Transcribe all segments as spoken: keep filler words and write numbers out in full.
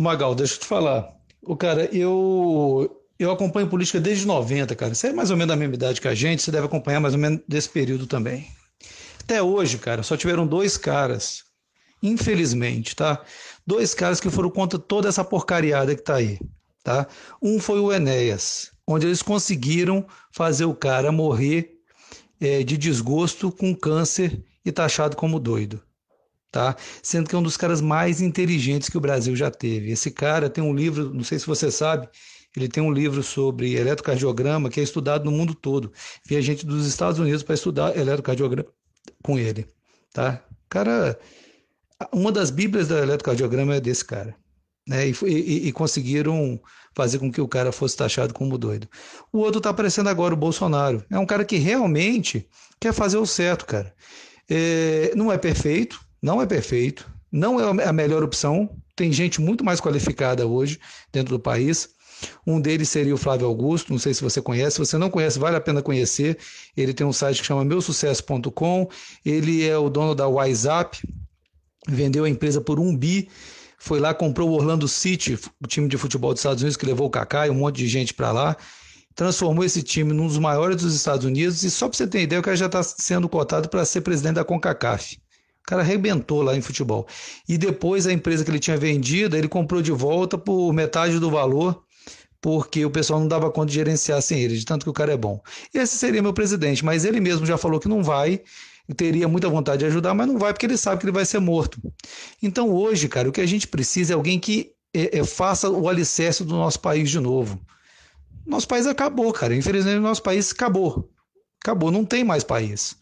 Magal, deixa eu te falar. O cara, eu... Eu acompanho política desde noventa, cara. Você é mais ou menos da mesma idade que a gente, você deve acompanhar mais ou menos desse período também. Até hoje, cara, só tiveram dois caras, infelizmente, tá? Dois caras que foram contra toda essa porcariada que tá aí, tá? Um foi o Enéas, onde eles conseguiram fazer o cara morrer é, de desgosto com câncer e taxado como doido, tá? Sendo que é um dos caras mais inteligentes que o Brasil já teve. Esse cara tem um livro, não sei se você sabe... Ele tem um livro sobre eletrocardiograma que é estudado no mundo todo. Via gente dos Estados Unidos para estudar eletrocardiograma com ele, tá? Cara, uma das bíblias da eletrocardiograma é desse cara, né? E, e, e conseguiram fazer com que o cara fosse taxado como doido. O outro tá aparecendo agora, o Bolsonaro. É um cara que realmente quer fazer o certo, cara. É, não é perfeito, não é perfeito, não é a melhor opção. Tem gente muito mais qualificada hoje dentro do país. Um deles seria o Flávio Augusto, não sei se você conhece, se você não conhece, vale a pena conhecer. Ele tem um site que chama meu sucesso ponto com, ele é o dono da WiseUp, vendeu a empresa por um bi, foi lá, comprou o Orlando City, o time de futebol dos Estados Unidos que levou o Kaká e um monte de gente para lá, transformou esse time num dos maiores dos Estados Unidos e só para você ter ideia, o cara já está sendo cotado para ser presidente da CONCACAF. O cara arrebentou lá em futebol. E depois a empresa que ele tinha vendido, ele comprou de volta por metade do valor, porque o pessoal não dava conta de gerenciar sem ele, de tanto que o cara é bom. Esse seria meu presidente, mas ele mesmo já falou que não vai, teria muita vontade de ajudar, mas não vai porque ele sabe que ele vai ser morto. Então hoje, cara, o que a gente precisa é alguém que é, é, faça o alicerce do nosso país de novo. Nosso país acabou, cara. Infelizmente, nosso país acabou. Acabou, não tem mais país,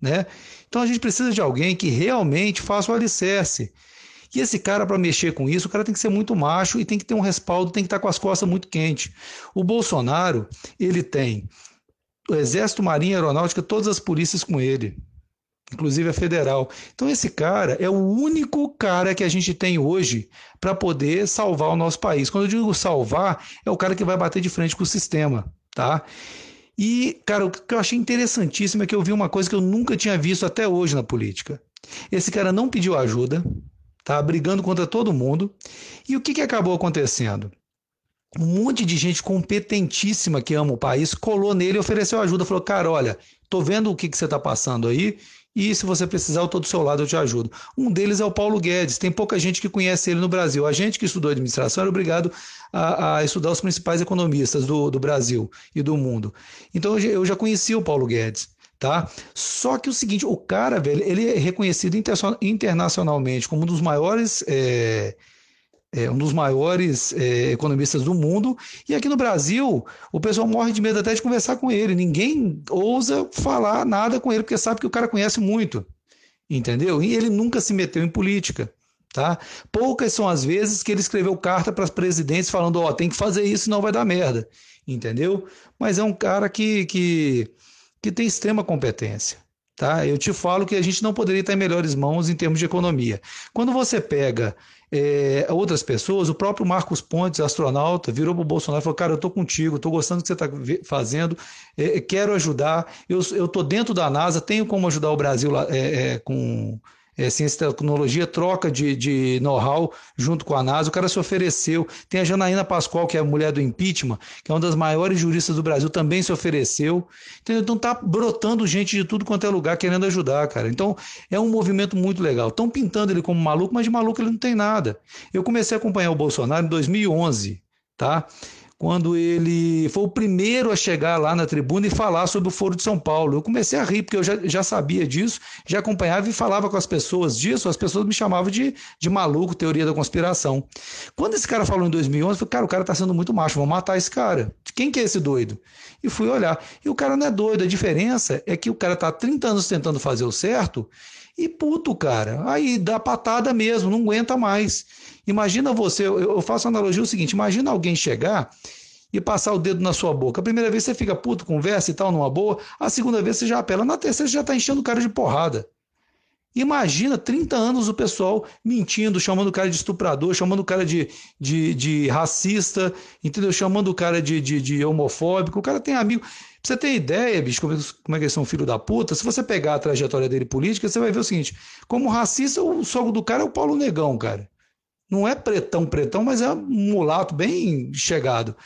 né? Então a gente precisa de alguém que realmente faça o alicerce. E esse cara, para mexer com isso, o cara tem que ser muito macho e tem que ter um respaldo, tem que estar com as costas muito quentes. O Bolsonaro, ele tem o Exército, Marinha, Aeronáutica, todas as polícias com ele, inclusive a federal. Então esse cara é o único cara que a gente tem hoje para poder salvar o nosso país. Quando eu digo salvar, é o cara que vai bater de frente com o sistema, tá? E, cara, o que eu achei interessantíssimo é que eu vi uma coisa que eu nunca tinha visto até hoje na política. Esse cara não pediu ajuda, tá brigando contra todo mundo. E o que, que acabou acontecendo? Um monte de gente competentíssima que ama o país colou nele e ofereceu ajuda. Falou, cara, olha, tô vendo o que, que você tá passando aí e se você precisar, eu tô do seu lado, eu te ajudo. Um deles é o Paulo Guedes. Tem pouca gente que conhece ele no Brasil. A gente que estudou administração era obrigado a, a estudar os principais economistas do, do Brasil e do mundo. Então eu já conhecia o Paulo Guedes. Tá? Só que o seguinte, o cara, velho, ele é reconhecido internacionalmente como um dos maiores, é, é, um dos maiores é, economistas do mundo, e aqui no Brasil o pessoal morre de medo até de conversar com ele, ninguém ousa falar nada com ele, porque sabe que o cara conhece muito, entendeu? E ele nunca se meteu em política, tá? Poucas são as vezes que ele escreveu carta para os presidentes falando, ó, oh, tem que fazer isso, senão vai dar merda, entendeu? Mas é um cara que... que... que tem extrema competência, tá? Eu te falo que a gente não poderia estar em melhores mãos em termos de economia. Quando você pega é, outras pessoas, o próprio Marcos Pontes, astronauta, virou para o Bolsonaro e falou, cara, eu estou contigo, estou gostando do que você está fazendo, é, quero ajudar, eu estou dentro da NASA, tenho como ajudar o Brasil é, é, com... É, ciência e tecnologia, troca de, de know-how junto com a NASA, o cara se ofereceu, tem a Janaína Pascoal, que é a mulher do impeachment, que é uma das maiores juristas do Brasil, também se ofereceu, entendeu? Então tá brotando gente de tudo quanto é lugar querendo ajudar, cara, então é um movimento muito legal, estão pintando ele como maluco, mas de maluco ele não tem nada. Eu comecei a acompanhar o Bolsonaro em dois mil e onze, tá? Quando ele foi o primeiro a chegar lá na tribuna e falar sobre o Foro de São Paulo. Eu comecei a rir, porque eu já, já sabia disso, já acompanhava e falava com as pessoas disso, as pessoas me chamavam de, de maluco, teoria da conspiração. Quando esse cara falou em dois mil e onze, eu falei, cara, o cara tá sendo muito macho, vou matar esse cara. Quem que é esse doido? E fui olhar. E o cara não é doido, a diferença é que o cara tá há trinta anos tentando fazer o certo e puto, cara, aí dá patada mesmo, não aguenta mais. Imagina você, eu faço a analogia o seguinte, imagina alguém chegar e passar o dedo na sua boca. A primeira vez você fica puto, conversa e tal, numa boa, a segunda vez você já apela, na terceira você já tá enchendo o cara de porrada. Imagina trinta anos o pessoal mentindo, chamando o cara de estuprador, chamando o cara de, de, de racista, entendeu? Chamando o cara de, de, de homofóbico, o cara tem amigo... Pra você ter ideia, bicho, como é que eles são filho da puta, se você pegar a trajetória dele política, você vai ver o seguinte, como racista, o sogro do cara é o Paulo Negão, cara. Não é pretão, pretão, mas é um mulato bem chegado.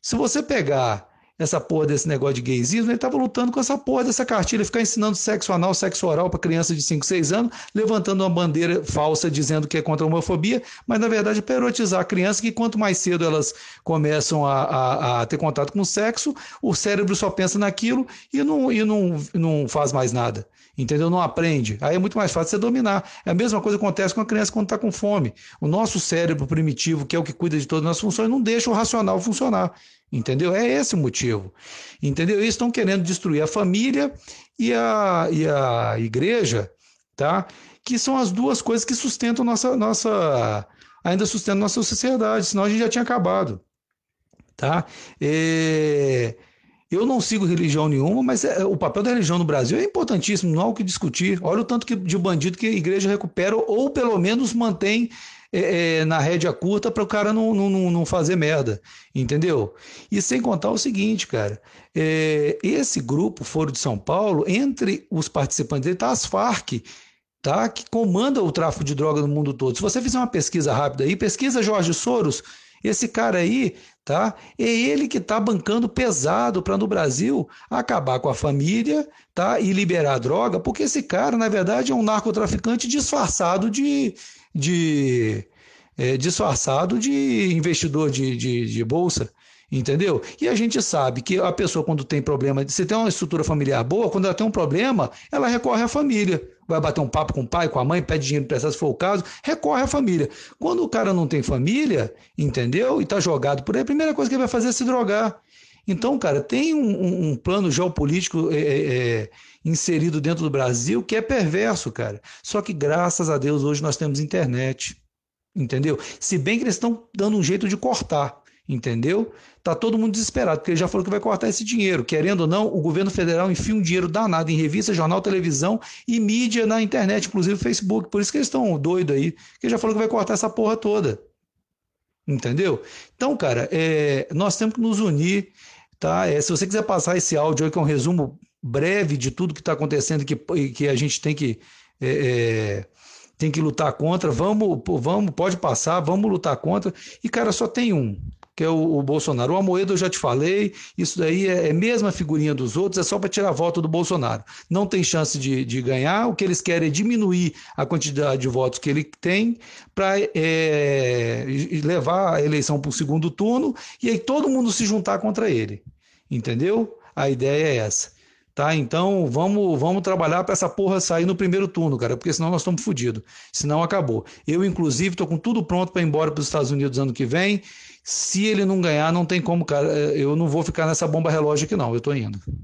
Se você pegar essa porra desse negócio de gaysismo, ele estava lutando com essa porra dessa cartilha, ficar ensinando sexo anal, sexo oral para criança de cinco, seis anos, levantando uma bandeira falsa dizendo que é contra a homofobia, mas na verdade é para erotizar a criança, que quanto mais cedo elas começam a, a, a ter contato com o sexo, o cérebro só pensa naquilo e não, e não, não faz mais nada. Entendeu? Não aprende. Aí é muito mais fácil você dominar. É a mesma coisa que acontece com a criança quando está com fome. O nosso cérebro primitivo, que é o que cuida de todas as nossas funções, não deixa o racional funcionar. Entendeu? É esse o motivo. Entendeu? Eles estão querendo destruir a família e a, e a igreja, tá? Que são as duas coisas que sustentam nossa, nossa, ainda sustentam nossa sociedade, senão a gente já tinha acabado. Tá? E... eu não sigo religião nenhuma, mas o papel da religião no Brasil é importantíssimo, não há o que discutir. Olha o tanto que, de bandido que a igreja recupera, ou pelo menos mantém é, é, na rédea curta para o cara não, não, não fazer merda, entendeu? E sem contar o seguinte, cara, é, esse grupo Foro de São Paulo, entre os participantes dele está as FARC, tá, que comanda o tráfico de droga no mundo todo. Se você fizer uma pesquisa rápida aí, pesquisa Jorge Soros, esse cara aí, tá? É ele que está bancando pesado para no Brasil acabar com a família, tá? E liberar a droga, porque esse cara, na verdade, é um narcotraficante disfarçado de, de, é, disfarçado de investidor de, de, de bolsa. Entendeu? E a gente sabe que a pessoa, quando tem problema, se tem uma estrutura familiar boa, quando ela tem um problema, ela recorre à família. Vai bater um papo com o pai, com a mãe, pede dinheiro emprestado, se for o caso, recorre à família. Quando o cara não tem família, entendeu? E está jogado por aí, a primeira coisa que ele vai fazer é se drogar. Então, cara, tem um, um plano geopolítico é, é, inserido dentro do Brasil que é perverso, cara. Só que, graças a Deus, hoje nós temos internet. Entendeu? Se bem que eles estão dando um jeito de cortar. Entendeu? Tá todo mundo desesperado, porque ele já falou que vai cortar esse dinheiro. Querendo ou não, o governo federal enfia um dinheiro danado em revista, jornal, televisão e mídia na internet, inclusive Facebook. Por isso que eles estão doidos aí, porque ele já falou que vai cortar essa porra toda. Entendeu? Então, cara, é, nós temos que nos unir, tá? É, se você quiser passar esse áudio aí, que é um resumo breve de tudo que está acontecendo e que, que a gente tem que... É, é, tem que lutar contra, vamos, vamos, pode passar, vamos lutar contra. E, cara, só tem um, que é o, o Bolsonaro. O Amoedo eu já te falei, isso daí é, é mesma figurinha dos outros, é só para tirar a volta do Bolsonaro. Não tem chance de, de ganhar, o que eles querem é diminuir a quantidade de votos que ele tem para é, levar a eleição para o segundo turno e aí todo mundo se juntar contra ele, entendeu? A ideia é essa. Tá, então vamos, vamos trabalhar para essa porra sair no primeiro turno, cara, porque senão nós estamos fodidos, senão acabou. Eu, inclusive, estou com tudo pronto para ir embora para os Estados Unidos ano que vem. Se ele não ganhar, não tem como, cara, eu não vou ficar nessa bomba relógio aqui não, eu estou indo.